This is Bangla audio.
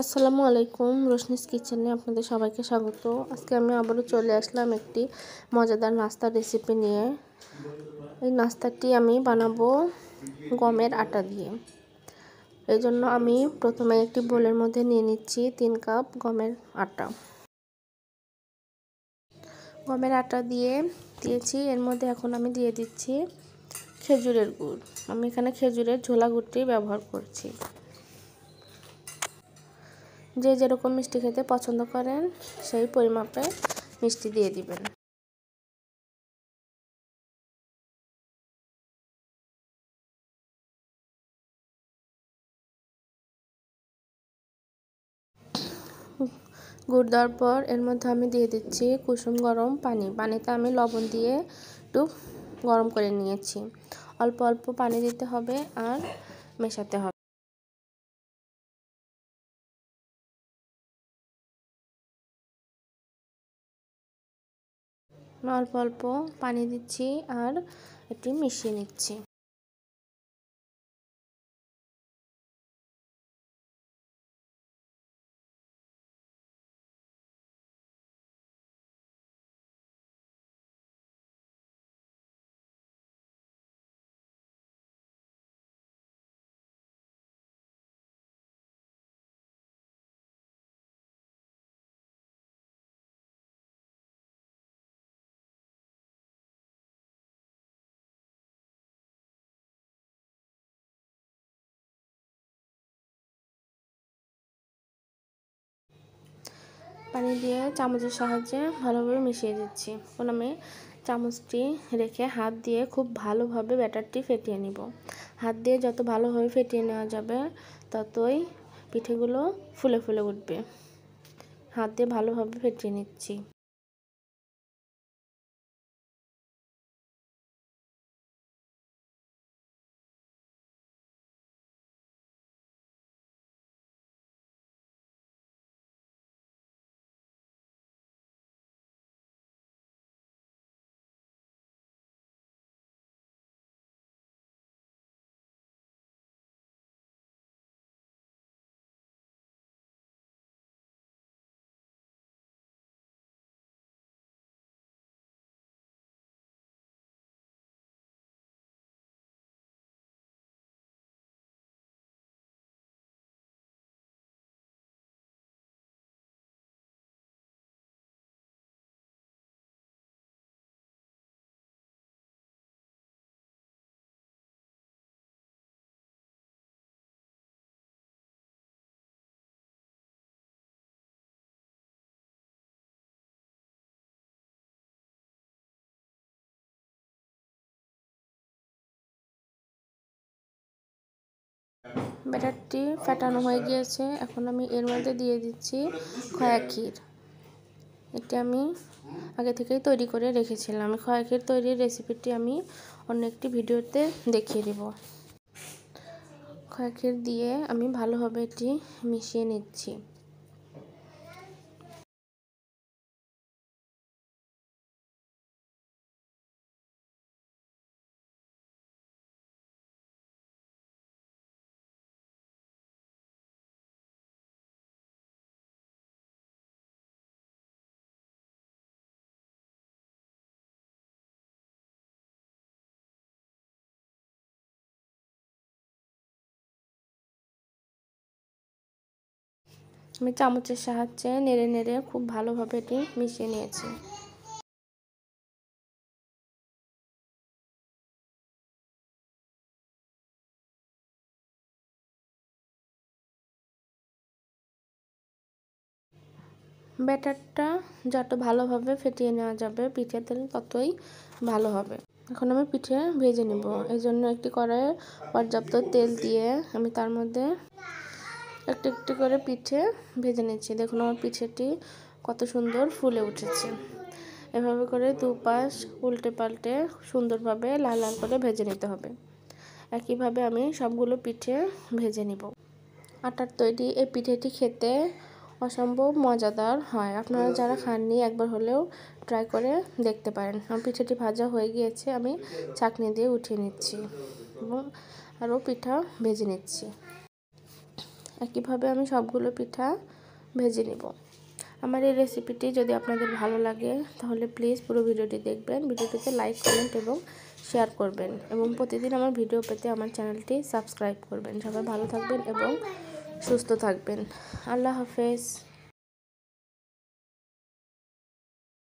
আসসালামু আলাইকুম, রোশনিস কিচেনে আপনাদের সবাইকে স্বাগত। আজকে আমি আবারও চলে আসলাম একটি মজাদার নাস্তার রেসিপি নিয়ে। এই নাস্তাটি আমি বানাবো গমের আটা দিয়ে। এই জন্য আমি প্রথমে একটি বোলের মধ্যে নিয়ে নিচ্ছি 3 কাপ গমের আটা। গমের আটা দিয়ে দিয়েছি, এর মধ্যে এখন আমি দিয়ে দিচ্ছি খেজুরের গুড়। আমি এখানে খেজুরের ঝোলা গুড়টি ব্যবহার করছি। যে যেরকম মিষ্টি খেতে পছন্দ করেন সেই পরিমাপে মিষ্টি দিয়ে দিবেন। গুড় দেওয়ার পর এর মধ্যে আমি দিয়ে দিচ্ছি কুসুম গরম পানি। পানিতে আমি লবণ দিয়ে একটু গরম করে নিয়েছি। অল্প অল্প পানি দিতে হবে আর মেশাতে হবে। অল্প অল্প পানি দিচ্ছি আর একটু মিশিয়ে নিচ্ছি। পানি দিয়ে চামচের সাহায্যে ভালোভাবে মিশিয়ে দিচ্ছি। এখন আমি চামচটি রেখে হাত দিয়ে খুব ভালোভাবে ব্যাটারটি ফেটিয়ে নিব। হাত দিয়ে যত ভালোভাবে ফেটিয়ে নেওয়া যাবে ততই পিঠেগুলো ফুলে ফুলে উঠবে। হাত দিয়ে ভালোভাবে ফেটিয়ে নিচ্ছি। ব্যাটারটি ফেটানো হয়ে গিয়েছে। এখন আমি এর মধ্যে দিয়ে দিচ্ছি খয়া ক্ষীর। এটি আমি আগে থেকেই তৈরি করে রেখেছিলাম। খয়া ক্ষীর তৈরির রেসিপিটি আমি অন্য একটি ভিডিওতে দেখিয়ে দেব। খয়া ক্ষীর দিয়ে আমি ভালোভাবে এটি মিশিয়ে নিচ্ছি। আমি চামচের সাহায্যে নেড়ে নেড়ে খুব ভালোভাবে এটি মিশিয়ে নিয়েছি। ব্যাটারটা যত ভালোভাবে ফেটিয়ে নেওয়া যাবে পিঠে তেল ততই ভালো হবে। এখন আমি পিঠে ভেজে নেব। এই জন্য একটি কড়াইয়ে পর্যাপ্ত তেল দিয়ে আমি তার মধ্যে একটু একটু করে পিঠে ভেজে নিচ্ছি। দেখুন আমার পিঠেটি কত সুন্দর ফুলে উঠেছে। এভাবে করে দুপাশ উল্টে পাল্টে সুন্দরভাবে লাল লাল করে ভেজে নিতে হবে। একইভাবে আমি সবগুলো পিঠে ভেজে নিব। আটার তৈরি এই পিঠেটি খেতে অসম্ভব মজাদার হয়। আপনারা যারা খাননি একবার হলেও ট্রাই করে দেখতে পারেন। আমার পিঠেটি ভাজা হয়ে গিয়েছে। আমি ছাঁকনি দিয়ে উঠিয়ে নিচ্ছি এবং আরও পিঠা ভেজে নিচ্ছি। একইভাবে আমি সবগুলো পিঠা ভেজে নেব। আমার এই রেসিপিটি যদি আপনাদের ভালো লাগে তাহলে প্লিজ পুরো ভিডিওটি দেখবেন, ভিডিওটিতে লাইক কমেন্ট এবং শেয়ার করবেন এবং প্রতিদিন আমার ভিডিও পেতে আমার চ্যানেলটি সাবস্ক্রাইব করবেন। সবাই ভালো থাকবেন এবং সুস্থ থাকবেন। আল্লাহ হাফেজ।